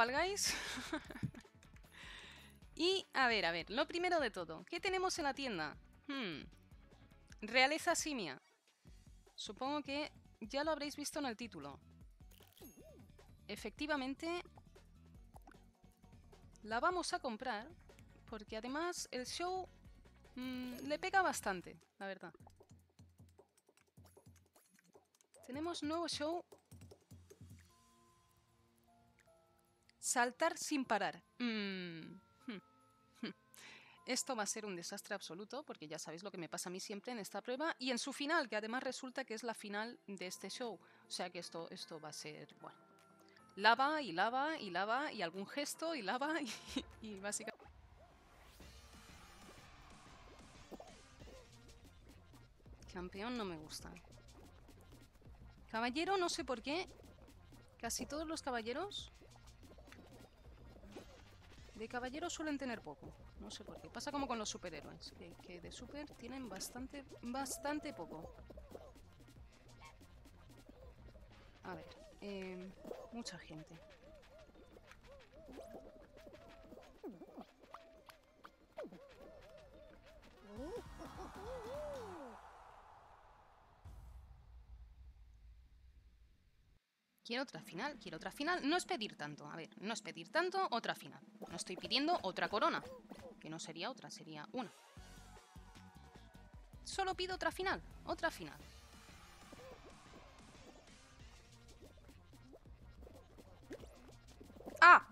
Fall Guys. Y a ver, lo primero de todo, ¿qué tenemos en la tienda? Realeza simia. Supongo que ya lo habréis visto en el título. Efectivamente, la vamos a comprar porque además el show le pega bastante, la verdad. Tenemos nuevo show. Saltar sin parar. Esto va a ser un desastre absoluto, porque ya sabéis lo que me pasa a mí siempre en esta prueba y en su final, que además resulta que es la final de este show. O sea que esto va a ser, bueno, lava y lava y lava y algún gesto y lava y básicamente... Campeón no me gusta. Caballero, no sé por qué. Casi todos los caballeros... De caballeros suelen tener poco. No sé por qué. Pasa como con los superhéroes. Que de super tienen bastante poco. A ver. Mucha gente. Quiero otra final, quiero otra final. No es pedir tanto, a ver, no es pedir tanto, otra final. No estoy pidiendo otra corona, que no sería otra, sería una. Solo pido otra final, otra final. ¡Ah!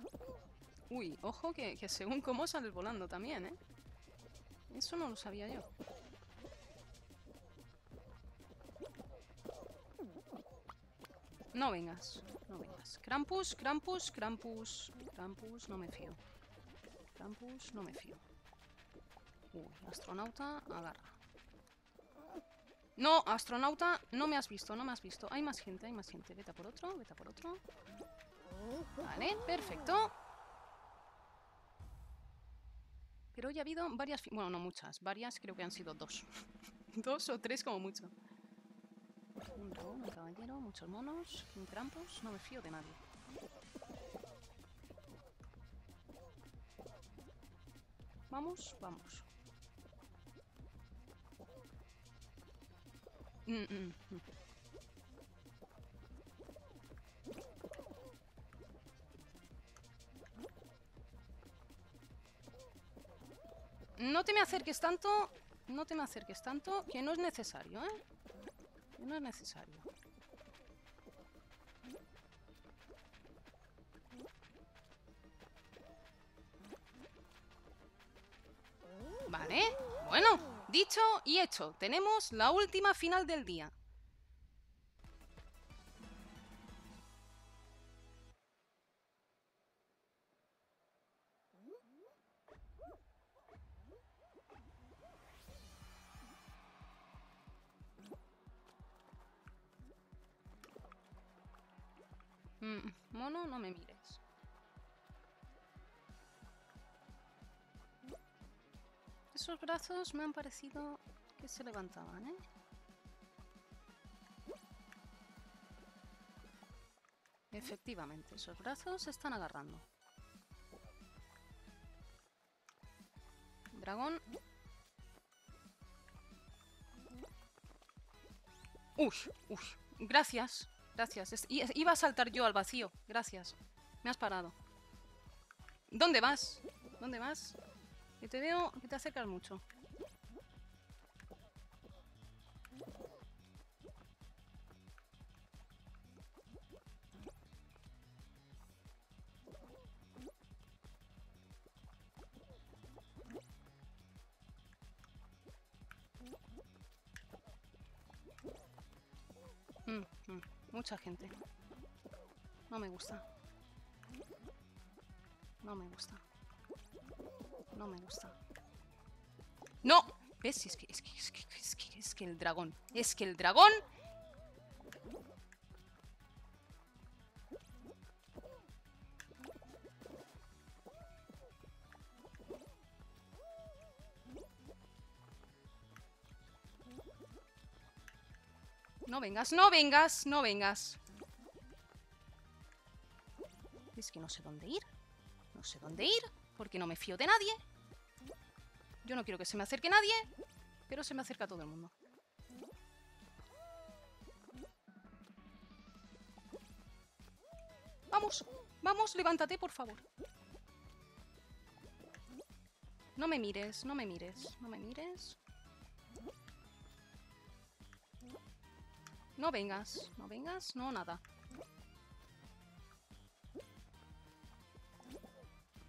Uy, ojo que según cómo sales volando también, ¿eh? Eso no lo sabía yo. No vengas, no vengas. Krampus, Krampus, Krampus. Krampus, no me fío. Krampus, no me fío. Uy, astronauta, agarra. No, astronauta, no me has visto, no me has visto. Hay más gente, hay más gente. Vete a por otro, vete a por otro. Vale, perfecto. Pero hoy ha habido varias... Bueno, no muchas, varias creo que han sido dos. 2 o 3 como mucho. Un dragón, un caballero, muchos monos, un Krampus, no me fío de nadie. Vamos, vamos. No te me acerques tanto, no te me acerques tanto, que no es necesario, ¿eh? No es necesario. Vale. Bueno, dicho y hecho. Tenemos la última final del día. Mono, no me mires. Esos brazos me han parecido que se levantaban, ¿eh? Efectivamente, esos brazos se están agarrando. Dragón. ¡Ush! ¡Ush! Gracias. Gracias. Iba a saltar yo al vacío. Gracias. Me has parado. ¿Dónde vas? ¿Dónde vas? Que te veo que te acercas mucho. Mucha gente. No me gusta. No me gusta. No me gusta. ¡No! ¿Ves? Es que el dragón. Es que el dragón... No vengas, no vengas, no vengas. es que no sé dónde ir. No sé dónde ir, porque no me fío de nadie. Yo no quiero que se me acerque nadie, pero se me acerca todo el mundo. Vamos, vamos, levántate, por favor. No me mires, no me mires, no me mires. No vengas, no vengas, no, nada.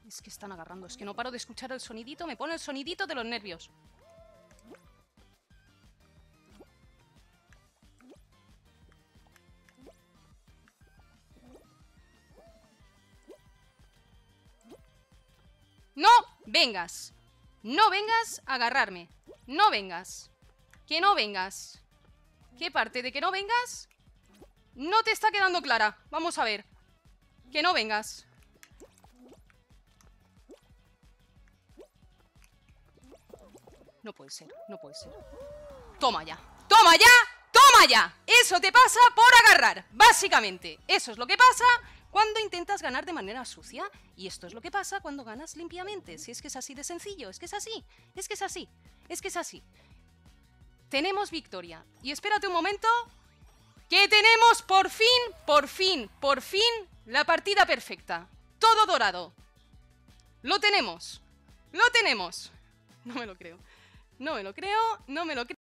Es que están agarrando, es que no paro de escuchar el sonidito, me pone el sonidito de los nervios. ¡No vengas! No vengas a agarrarme. No vengas. Que no vengas. ¿Qué parte de que no vengas? No te está quedando clara. Vamos a ver. Que no vengas. No puede ser, no puede ser. Toma ya. ¡Toma ya! ¡Toma ya! Eso te pasa por agarrar, básicamente. Eso es lo que pasa cuando intentas ganar de manera sucia. Y esto es lo que pasa cuando ganas limpiamente. Si es que es así de sencillo, es que es así. Es que es así, es que es así. Tenemos victoria. Y espérate un momento, que tenemos por fin, por fin, por fin la partida perfecta. Todo dorado. Lo tenemos. Lo tenemos. No me lo creo. No me lo creo, no me lo creo.